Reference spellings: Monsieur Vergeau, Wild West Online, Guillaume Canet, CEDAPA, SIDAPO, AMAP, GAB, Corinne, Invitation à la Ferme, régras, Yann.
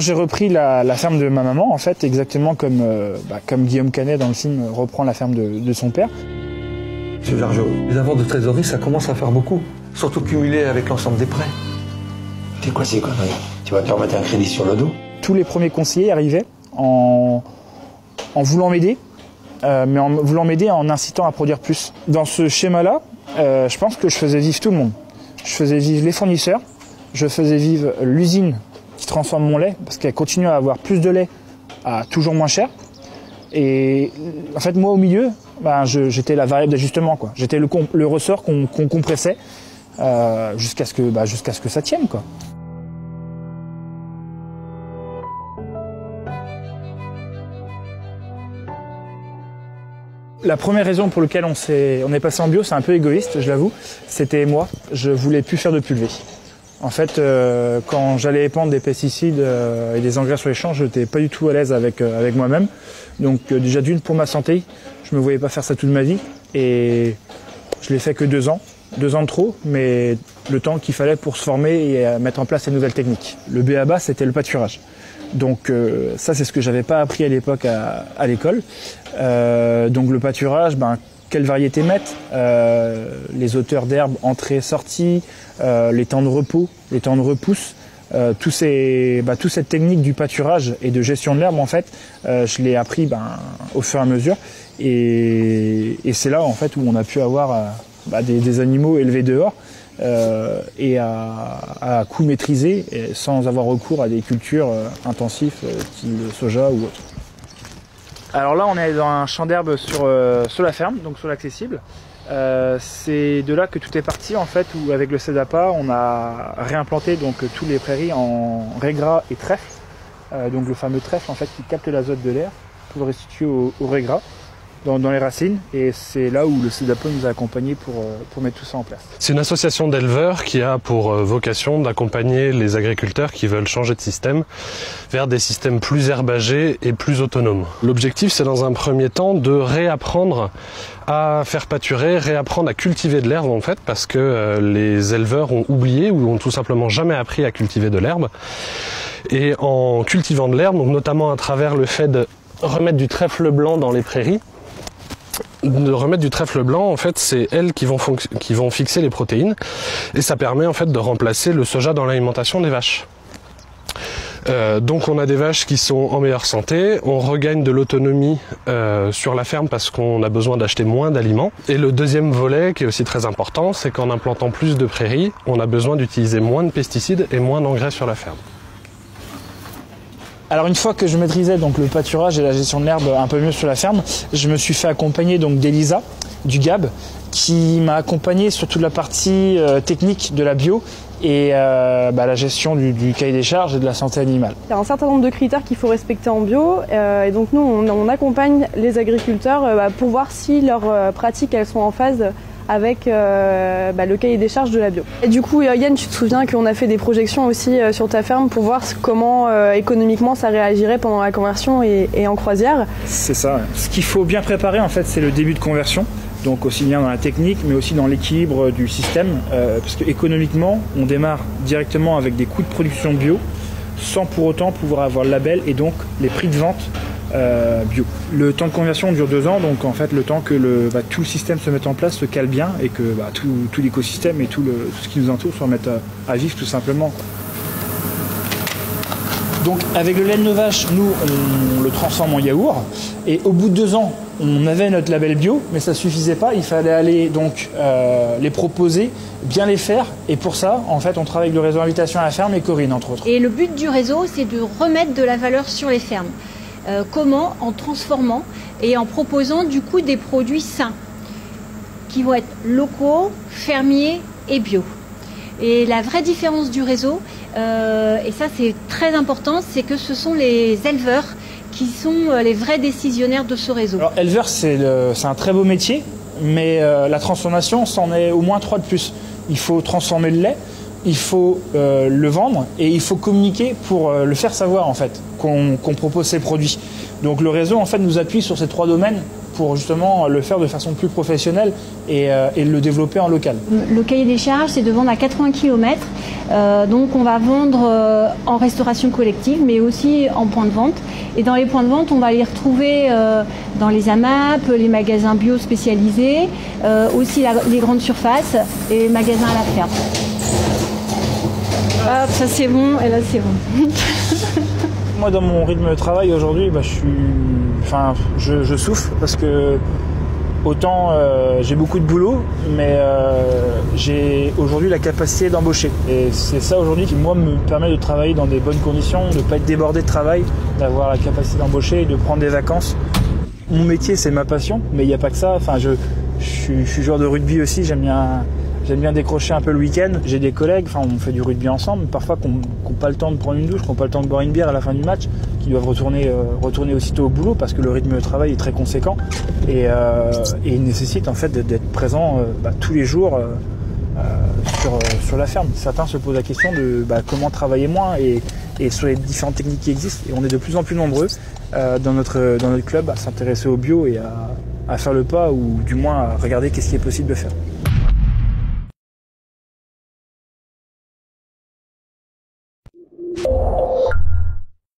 J'ai repris la ferme de ma maman, en fait, exactement comme Guillaume Canet dans le film reprend la ferme de son père. Monsieur Vergeau, les avoirs de trésorerie, ça commence à faire beaucoup, surtout cumulé avec l'ensemble des prêts. C'est quoi ces conneries? Tu vas te remettre un crédit sur le dos? Tous les premiers conseillers arrivaient en voulant m'aider, mais en voulant m'aider en incitant à produire plus. Dans ce schéma-là, je pense que je faisais vivre tout le monde. Je faisais vivre les fournisseurs, je faisais vivre l'usine qui transforme mon lait, parce qu'elle continue à avoir plus de lait à toujours moins cher. Et en fait, moi, au milieu, ben, j'étais la variable d'ajustement. J'étais le ressort qu'on compressait jusqu'à ce que ça tienne. La première raison pour laquelle on est passé en bio, c'est un peu égoïste, je l'avoue, c'était moi. Je voulais plus faire de pulvée. En fait, quand j'allais épandre des pesticides et des engrais sur les champs, je n'étais pas du tout à l'aise avec moi-même. Donc déjà d'une, pour ma santé, je me voyais pas faire ça toute ma vie. Et je l'ai fait que 2 ans. 2 ans de trop, mais le temps qu'il fallait pour se former et mettre en place ces nouvelles techniques. Le B.A.B.A, c'était le pâturage. Donc ça, c'est ce que j'avais pas appris à l'époque à l'école. Donc le pâturage, ben, quelle variété mettre, les hauteurs d'herbe, entrée, sortie, les temps de repos, les temps de repousse. Toute cette technique du pâturage et de gestion de l'herbe, en fait, je l'ai appris au fur et à mesure. Et c'est là, en fait, où on a pu avoir des animaux élevés dehors et à coût maîtrisé, et sans avoir recours à des cultures intensives, style soja ou autre. Alors là, on est dans un champ d'herbe sur la ferme, donc sur l'accessible. C'est de là que tout est parti, en fait, où avec le CEDAPA, on a réimplanté donc tous les prairies en régras et trèfle, donc le fameux trèfle, en fait, qui capte l'azote de l'air pour le restituer au régras. Dans les racines, et c'est là où le SIDAPO nous a accompagnés pour mettre tout ça en place. C'est une association d'éleveurs qui a pour vocation d'accompagner les agriculteurs qui veulent changer de système vers des systèmes plus herbagés et plus autonomes. L'objectif, c'est dans un premier temps de réapprendre à faire pâturer, réapprendre à cultiver de l'herbe, en fait, parce que les éleveurs ont oublié ou ont tout simplement jamais appris à cultiver de l'herbe. Et en cultivant de l'herbe, notamment à travers le fait de remettre du trèfle blanc dans les prairies, de remettre du trèfle blanc, en fait, c'est elles qui vont fixer les protéines, et ça permet en fait de remplacer le soja dans l'alimentation des vaches. Donc on a des vaches qui sont en meilleure santé, on regagne de l'autonomie sur la ferme parce qu'on a besoin d'acheter moins d'aliments. Et le deuxième volet qui est aussi très important, c'est qu'en implantant plus de prairies, on a besoin d'utiliser moins de pesticides et moins d'engrais sur la ferme. Alors une fois que je maîtrisais donc le pâturage et la gestion de l'herbe un peu mieux sur la ferme, je me suis fait accompagner donc d'Elisa, du GAB, qui m'a accompagné sur toute la partie technique de la bio et la gestion du cahier des charges et de la santé animale. Il y a un certain nombre de critères qu'il faut respecter en bio, et donc nous on accompagne les agriculteurs pour voir si leurs pratiques elles sont en phase avec le cahier des charges de la bio. Et du coup, Yann, tu te souviens qu'on a fait des projections aussi sur ta ferme pour voir comment économiquement ça réagirait pendant la conversion et en croisière. C'est ça. Ce qu'il faut bien préparer, en fait, c'est le début de conversion, donc aussi bien dans la technique, mais aussi dans l'équilibre du système, parce qu'économiquement, on démarre directement avec des coûts de production bio, sans pour autant pouvoir avoir le label et donc les prix de vente bio. Le temps de conversion dure 2 ans, donc en fait le temps que tout le système se mette en place, se cale bien et que tout l'écosystème et tout ce qui nous entoure se remette à vivre tout simplement. Donc avec le lait de nos vaches, nous on le transforme en yaourt, et au bout de 2 ans on avait notre label bio, mais ça suffisait pas, il fallait aller donc les proposer, bien les faire, et pour ça en fait on travaille avec le réseau Invitation à la Ferme et Corinne entre autres. Et le but du réseau, c'est de remettre de la valeur sur les fermes. Comment? En transformant et en proposant du coup des produits sains qui vont être locaux, fermiers et bio. Et la vraie différence du réseau, et ça c'est très important, c'est que ce sont les éleveurs qui sont les vrais décisionnaires de ce réseau. Alors éleveur, c'est un très beau métier, mais la transformation c'en est au moins 3 de plus. Il faut transformer le lait, il faut le vendre et il faut communiquer pour le faire savoir en fait qu'on propose ces produits. Donc le réseau en fait nous appuie sur ces trois domaines pour justement le faire de façon plus professionnelle et le développer en local. Le cahier des charges, c'est de vendre à 80 km. Donc on va vendre en restauration collective, mais aussi en point de vente. Et dans les points de vente, on va les retrouver dans les AMAP, les magasins bio spécialisés, aussi les grandes surfaces et les magasins à la ferme. Hop, ça c'est bon, et là c'est bon. Moi, dans mon rythme de travail aujourd'hui, bah, je souffle parce que autant j'ai beaucoup de boulot, mais j'ai aujourd'hui la capacité d'embaucher. Et c'est ça aujourd'hui qui, moi, me permet de travailler dans des bonnes conditions, de ne pas être débordé de travail, d'avoir la capacité d'embaucher et de prendre des vacances. Mon métier, c'est ma passion, mais il n'y a pas que ça. Enfin, je suis joueur de rugby aussi, j'aime bien décrocher un peu le week-end. J'ai des collègues, enfin on fait du rugby ensemble, parfois qu'on n'a pas le temps de prendre une douche, qu'on n'a pas le temps de boire une bière à la fin du match, qui doivent retourner aussitôt au boulot parce que le rythme de travail est très conséquent et il nécessite en fait d'être présent tous les jours sur la ferme. Certains se posent la question de comment travailler moins et sur les différentes techniques qui existent. Et on est de plus en plus nombreux dans notre club à s'intéresser au bio et à faire le pas ou du moins à regarder qu'est-ce qui est possible de faire.